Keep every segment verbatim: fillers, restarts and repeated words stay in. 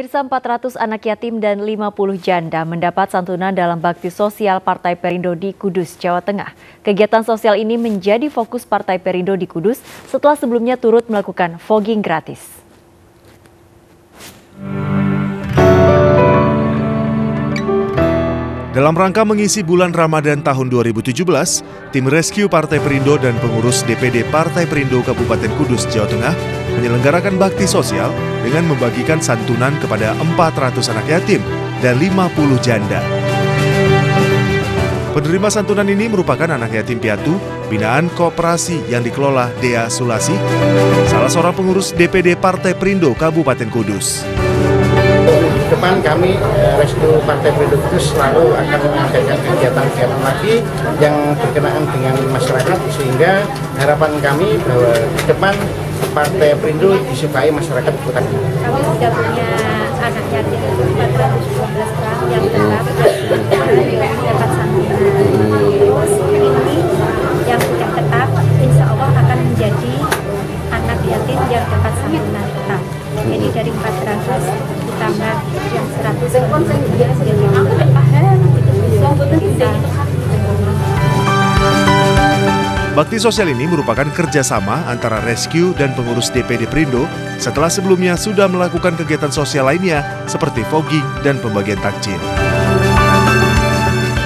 Pirsa, empat ratus anak yatim dan lima puluh janda mendapat santunan dalam bakti sosial Partai Perindo di Kudus, Jawa Tengah. Kegiatan sosial ini menjadi fokus Partai Perindo di Kudus setelah sebelumnya turut melakukan fogging gratis. Dalam rangka mengisi bulan Ramadan tahun dua ribu tujuh belas, tim rescue Partai Perindo dan pengurus D P D Partai Perindo Kabupaten Kudus, Jawa Tengah menyelenggarakan bakti sosial dengan membagikan santunan kepada empat ratus anak yatim dan lima puluh janda. Penerima santunan ini merupakan anak yatim piatu binaan koperasi yang dikelola Dea Sulasi, salah seorang pengurus D P D Partai Perindo Kabupaten Kudus. Depan kami rescue Partai Perindo Kudus selalu akan mengadakan kegiatan-kegiatan lagi yang berkenaan dengan masyarakat, sehingga harapan kami bahwa ke depan Partai Perindo disukai masyarakat kota. Kami sudah punya anak yatim empat ratus dua belas orang yang dapat mendapat santunan. Terus ini yang sudah tetap, insya Allah akan menjadi anak yatim yang dapat santunan tetap. Jadi dari empat ratus ditambah yang seratus jadi aku paham itu bisa. Bakti sosial ini merupakan kerjasama antara rescue dan pengurus D P D Perindo setelah sebelumnya sudah melakukan kegiatan sosial lainnya seperti fogging dan pembagian takjil.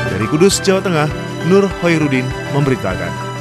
Dari Kudus, Jawa Tengah, Nur Hoyrudin memberitakan.